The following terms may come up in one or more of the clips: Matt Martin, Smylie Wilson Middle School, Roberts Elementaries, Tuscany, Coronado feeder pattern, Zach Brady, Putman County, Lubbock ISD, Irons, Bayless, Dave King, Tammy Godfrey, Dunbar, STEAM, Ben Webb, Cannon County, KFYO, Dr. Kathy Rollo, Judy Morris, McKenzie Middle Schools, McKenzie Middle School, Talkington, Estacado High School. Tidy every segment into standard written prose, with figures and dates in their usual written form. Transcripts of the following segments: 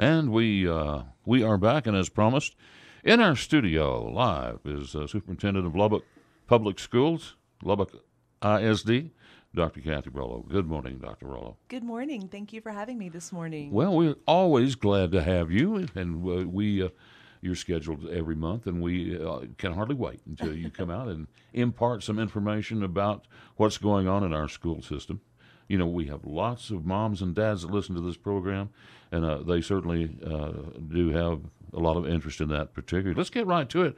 And we are back, and as promised, in our studio live is Superintendent of Lubbock Public Schools, Lubbock ISD, Dr. Kathy Rollo. Good morning, Dr. Rollo. Good morning. Thank you for having me this morning. Well, we're always glad to have you, and you're scheduled every month, and we can hardly wait until you come out and impart some information about what's going on in our school system. You know, we have lots of moms and dads that listen to this program, and they certainly do have a lot of interest in that particularly. Let's get right to it.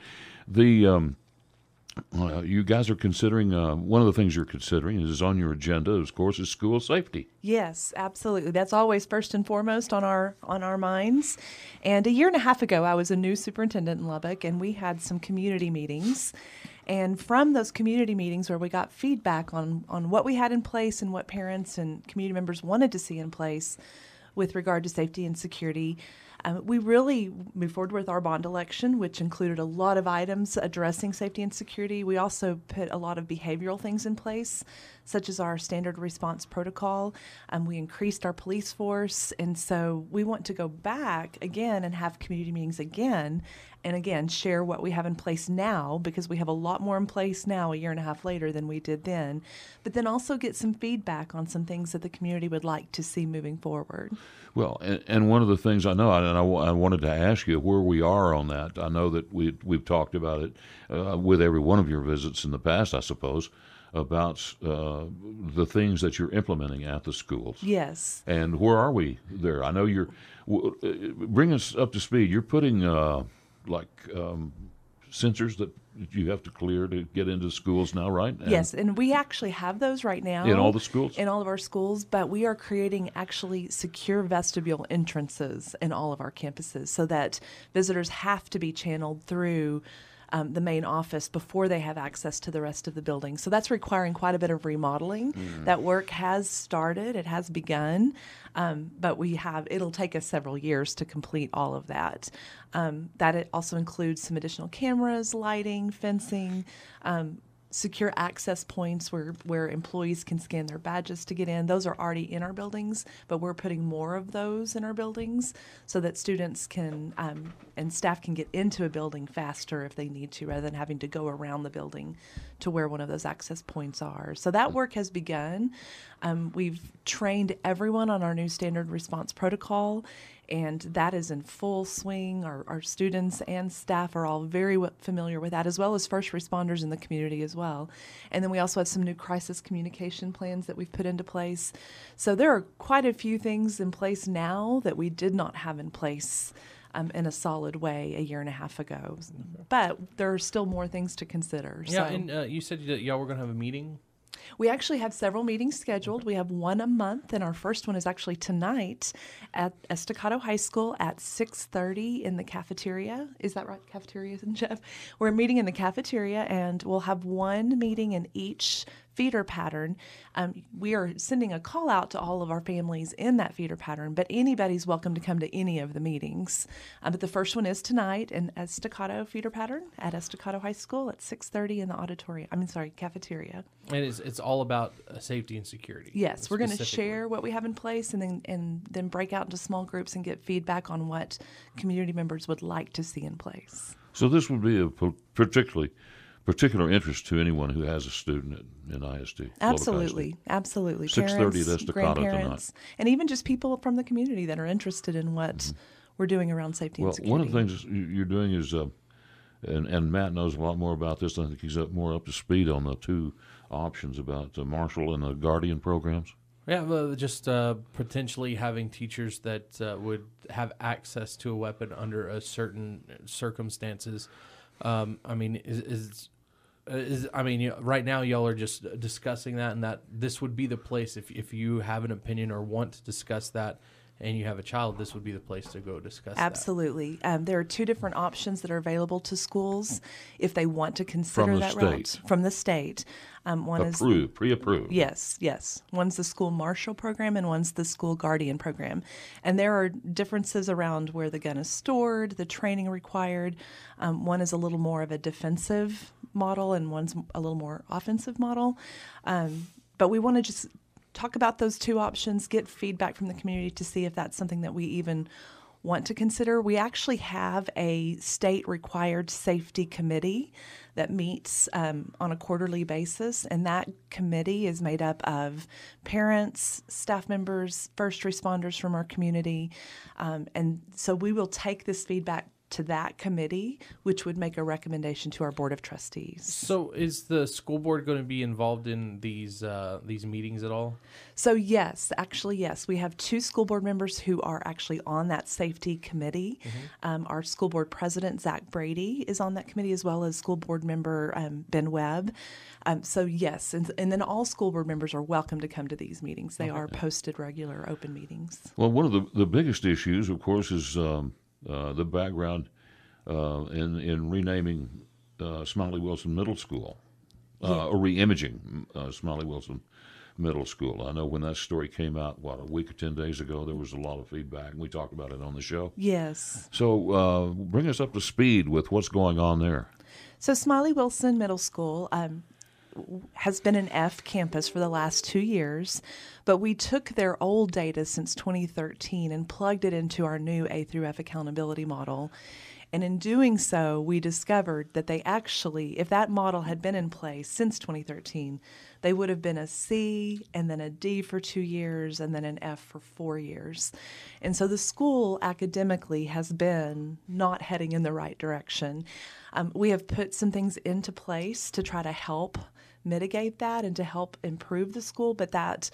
You guys are considering, one of the things you're considering is on your agenda, of course, is school safety. Yes, absolutely. That's always first and foremost on our minds. And a year and a half ago, I was a new superintendent in Lubbock, and we had some community meetings. And from those community meetings where we got feedback on what we had in place and what parents and community members wanted to see in place with regard to safety and security, we really moved forward with our bond election, which included a lot of items addressing safety and security. We also put a lot of behavioral things in place, such as our standard response protocol. We increased our police force, and so we want to go back again and have community meetings again, and again share what we have in place now, because we have a lot more in place now a year and a half later than we did then, but then also get some feedback on some things that the community would like to see moving forward. Well, and one of the things I know, I wanted to ask you where we are on that. I know that we've talked about it with every one of your visits in the past, I suppose, about the things that you're implementing at the schools. Yes. And where are we there? I know you're, bring us up to speed, you're putting sensors that you have to clear to get into schools now, right? And yes, and we actually have those right now. In all the schools? In all of our schools, but we are creating actually secure vestibule entrances in all of our campuses so that visitors have to be channeled through the main office before they have access to the rest of the building. So that's requiring quite a bit of remodeling. Mm. That work has started, it has begun, but it'll take us several years to complete all of that. That also includes some additional cameras, lighting, fencing, secure access points where employees can scan their badges to get in. Those are already in our buildings, but we're putting more of those in our buildings so that students can and staff can get into a building faster if they need to, rather than having to go around the building to where one of those access points are. So that work has begun. We've trained everyone on our new standard response protocol, and that is in full swing. Our students and staff are all very familiar with that, as well as first responders in the community as well. And then we also have some new crisis communication plans that we've put into place. So there are quite a few things in place now that we did not have in place in a solid way a year and a half ago. But there are still more things to consider. Yeah, so. And you said that y'all were going to have a meeting? We actually have several meetings scheduled. We have one a month, and our first one is actually tonight at Estacado High School at 6:30 in the cafeteria. Is that right, cafeteria, Jeff? We're meeting in the cafeteria, and we'll have one meeting in each feeder pattern. We are sending a call out to all of our families in that feeder pattern, but anybody's welcome to come to any of the meetings. But the first one is tonight in Estacado feeder pattern at Estacado High School at 6:30 in the cafeteria. And it's all about safety and security. Yes, we're going to share what we have in place and then break out into small groups and get feedback on what community members would like to see in place. So this would be a particular interest to anyone who has a student in ISD. Absolutely, absolutely. 6:30 at Estacado tonight. And even just people from the community that are interested in what we're doing around safety and security. Well, one of the things you're doing is, and Matt knows a lot more about this, I think he's more up to speed on the two options about the Marshall and the Guardian programs. Yeah, just potentially having teachers that would have access to a weapon under a certain circumstances. Right now y'all are just discussing that, and that this would be the place if you have an opinion or want to discuss that, and you have a child, this would be the place to go discuss that. Absolutely. There are two different options that are available to schools if they want to consider that route from the state. One is pre-approved. Yes. One's the school marshal program and one's the school guardian program. And there are differences around where the gun is stored, the training required. One is a little more of a defensive model and one's a little more offensive model. But we want to just talk about those two options, get feedback from the community to see if that's something that we even want to consider. We actually have a state-required safety committee that meets on a quarterly basis, and that committee is made up of parents, staff members, first responders from our community, and so we will take this feedback to that committee, which would make a recommendation to our Board of Trustees. So is the school board going to be involved in these meetings at all? So yes, actually yes. We have two school board members who are actually on that safety committee. Mm-hmm. Our school board president, Zach Brady, is on that committee, as well as school board member Ben Webb. So yes, and then all school board members are welcome to come to these meetings. They are posted regular open meetings. Well, one of the biggest issues, of course, is the background in renaming Smylie Wilson Middle School, or reimaging Smylie Wilson Middle School. I know when that story came out, what, a week or 10 days ago, there was a lot of feedback, and we talked about it on the show. Yes. So bring us up to speed with what's going on there. So Smylie Wilson Middle School has been an F campus for the last 2 years, but we took their old data since 2013 and plugged it into our new A through F accountability model. And in doing so, we discovered that they actually, if that model had been in place since 2013, they would have been a C and then a D for 2 years and then an F for 4 years. And so the school academically has been not heading in the right direction. We have put some things into place to try to help mitigate that and to help improve the school, but that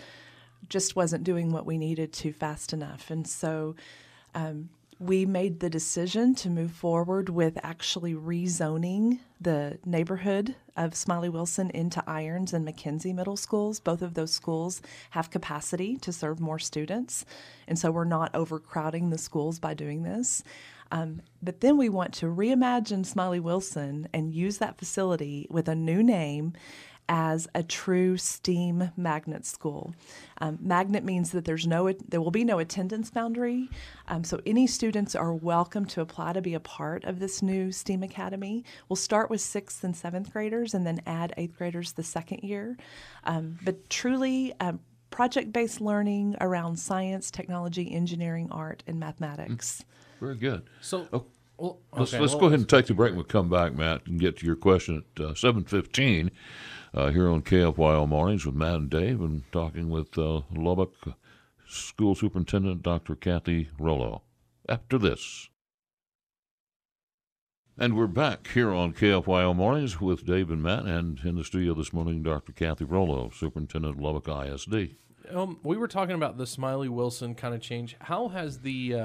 just wasn't doing what we needed to fast enough. And so we made the decision to move forward with actually rezoning the neighborhood of Smylie Wilson into Irons and McKenzie Middle Schools. Both of those schools have capacity to serve more students, and so we're not overcrowding the schools by doing this. But then we want to reimagine Smylie Wilson and use that facility with a new name as a true STEAM magnet school. Magnet means that there will be no attendance boundary, so any students are welcome to apply to be a part of this new STEAM Academy. We'll start with 6th and 7th graders and then add 8th graders the second year. But truly, project-based learning around science, technology, engineering, art, and mathematics. Very good. So, let's go ahead and take the break. We'll come back, Matt, and get to your question at 7:15. Here on KFYO Mornings with Matt and Dave, and talking with Lubbock School Superintendent Dr. Kathy Rollo. After this. And we're back here on KFYO Mornings with Dave and Matt, and in the studio this morning, Dr. Kathy Rollo, Superintendent of Lubbock ISD. We were talking about the Smylie Wilson kind of change. How has the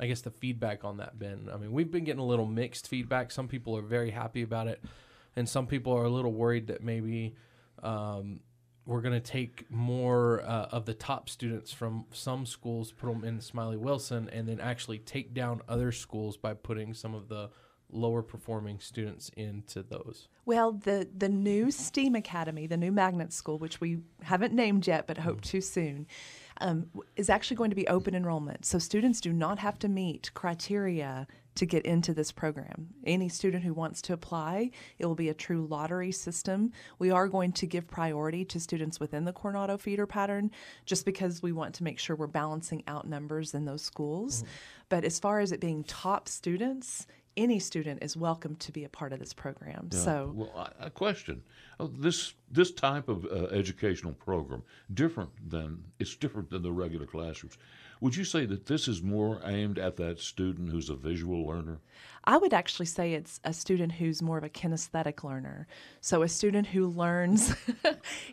I guess the feedback on that been? I mean, we've been getting a little mixed feedback. Some people are very happy about it, and some people are a little worried that maybe we're going to take more of the top students from some schools, put them in Smylie Wilson, and then actually take down other schools by putting some of the lower performing students into those. Well, the new STEAM Academy, the new magnet school, which we haven't named yet but hope to soon, is actually going to be open enrollment. So students do not have to meet criteria to get into this program. Any student who wants to apply, it will be a true lottery system. We are going to give priority to students within the Coronado feeder pattern just because we want to make sure we're balancing out numbers in those schools. Mm-hmm. But as far as it being top students, any student is welcome to be a part of this program. Yeah. So, well, a question: this type of educational program different than the regular classrooms. Would you say that this is more aimed at that student who's a visual learner? I would actually say it's a student who's more of a kinesthetic learner. So a student who learns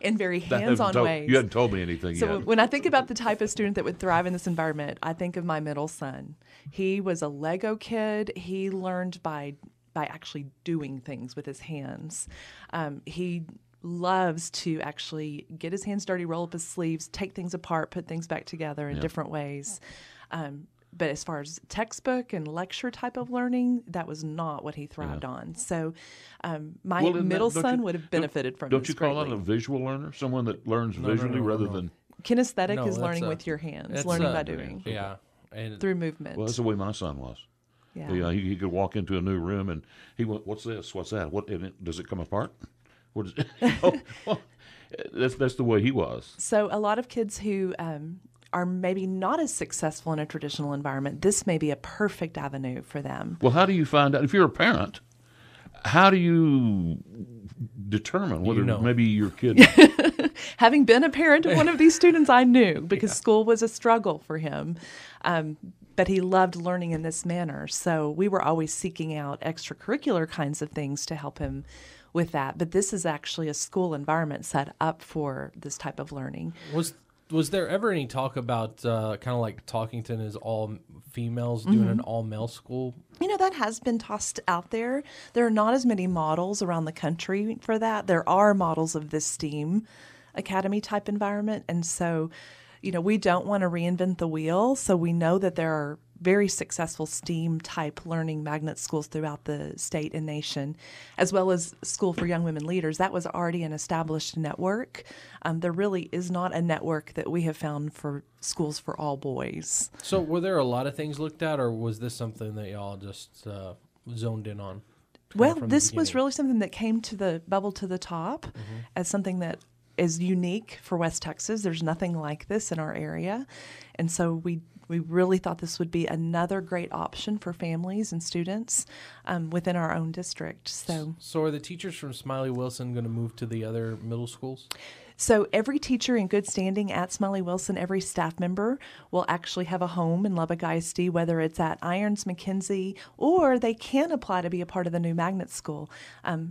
in very hands-on ways. You haven't told me anything yet. So when I think about the type of student that would thrive in this environment, I think of my middle son. He was a Lego kid. He learned by actually doing things with his hands. He loves to actually get his hands dirty, roll up his sleeves, take things apart, put things back together in different ways. But as far as textbook and lecture type of learning, that was not what he thrived on. So my middle son would have benefited from this. Don't you call that a visual learner? Someone that learns visually rather than... Kinesthetic is learning with your hands, learning by doing. Yeah. And through movement. Well, that's the way my son was. Yeah. He could walk into a new room and he went, "What's this? What's that? Does it come apart? What is it?" That's the way he was. So a lot of kids who are maybe not as successful in a traditional environment, this may be a perfect avenue for them. Well, how do you find out, if you're a parent, how do you determine whether maybe your kid... Having been a parent of one of these students, I knew, because school was a struggle for him. But he loved learning in this manner. So we were always seeking out extracurricular kinds of things to help him with that. But this is actually a school environment set up for this type of learning. Was there ever any talk about kind of like Talkington is all females, doing an all-male school? You know, that has been tossed out there. There are not as many models around the country for that. There are models of this STEAM academy type environment. And so, you know, we don't want to reinvent the wheel. So we know that there are very successful STEAM type learning magnet schools throughout the state and nation, as well as School for Young Women Leaders. That was already an established network. There really is not a network that we have found for schools for all boys. So were there a lot of things looked at, or was this something that y'all just zoned in on? Well, this was really something that came to the bubble to the top as something that is unique for West Texas. There's nothing like this in our area. And so we really thought this would be another great option for families and students within our own district. So are the teachers from Smylie Wilson going to move to the other middle schools? So every teacher in good standing at Smylie Wilson, every staff member will actually have a home in Lubbock ISD, whether it's at Irons, McKenzie, or they can apply to be a part of the new magnet school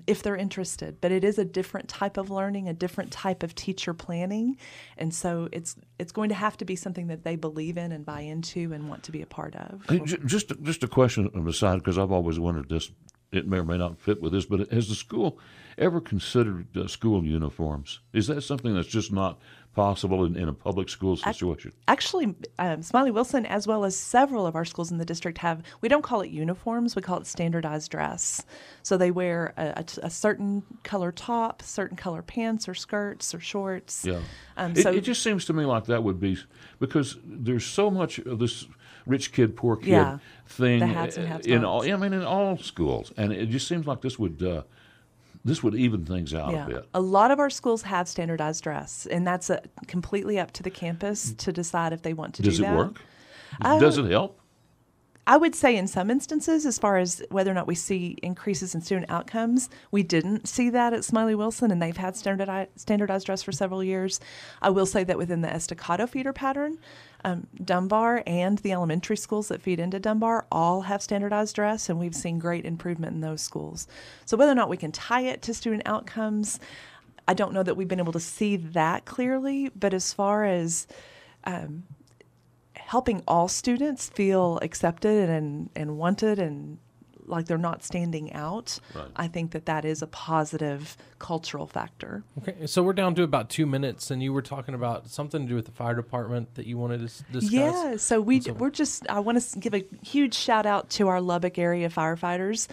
if they're interested. But it is a different type of learning, a different type of teacher planning. And so it's going to have to be something that they believe in and buy into and want to be a part of. Hey, just a question on the side, because I've always wondered this. It may or may not fit with this, but has the school ever considered school uniforms? Is that something that's just not possible in a public school situation? Actually, Smylie Wilson, as well as several of our schools in the district have, we don't call it uniforms, we call it standardized dress. So they wear a certain color top, certain color pants or skirts or shorts. Yeah. It just seems to me like that would be, because there's so much of this rich kid, poor kid thing in all schools, and it just seems like this would even things out a bit. A lot of our schools have standardized dress, and that's completely up to the campus to decide if they want to do that. Does it work? Does it help? I would say in some instances, as far as whether or not we see increases in student outcomes, we didn't see that at Smylie Wilson, and they've had standardized dress for several years. I will say that within the Estacado feeder pattern, Dunbar and the elementary schools that feed into Dunbar all have standardized dress, and we've seen great improvement in those schools. So whether or not we can tie it to student outcomes, I don't know that we've been able to see that clearly, but as far as helping all students feel accepted and wanted and like they're not standing out, right. I think that is a positive cultural factor. Okay, so we're down to about 2 minutes, and you were talking about something to do with the fire department that you wanted to discuss. Yeah, so I want to give a huge shout out to our Lubbock area firefighters.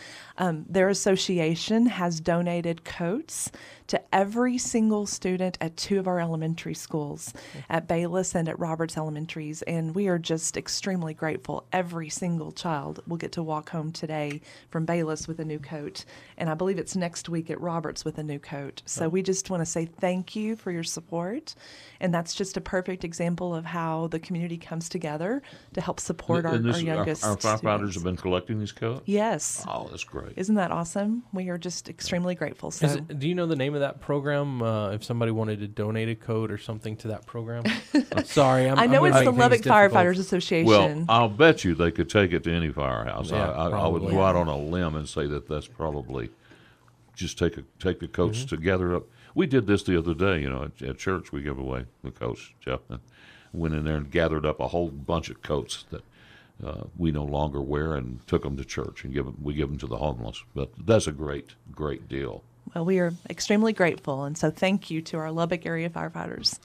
Their association has donated coats to every single student at two of our elementary schools, at Bayless and at Roberts Elementaries, and we are just extremely grateful. Every single child will get to walk home today from Bayless with a new coat, and I believe it's next week at Roberts with a new coat. So we just want to say thank you for your support, and that's just a perfect example of how the community comes together to help support our youngest. Our firefighters have been collecting these coats? Yes. Oh, that's great. Isn't that awesome? We are just extremely grateful. So. Do you know the name of that program, if somebody wanted to donate a coat or something to that program? I'm sorry. I know it's the Lubbock Firefighters Association. Well, I'll bet you they could take it to any firehouse. Yeah, I would go out on a limb and say that's probably just take the coats together up. We did this the other day, at church we gave away the coats, Jeff, and went in there and gathered up a whole bunch of coats that we no longer wear and took them to church and we give them to the homeless. But that's a great, great deal. Well, we are extremely grateful, and so thank you to our Lubbock area firefighters.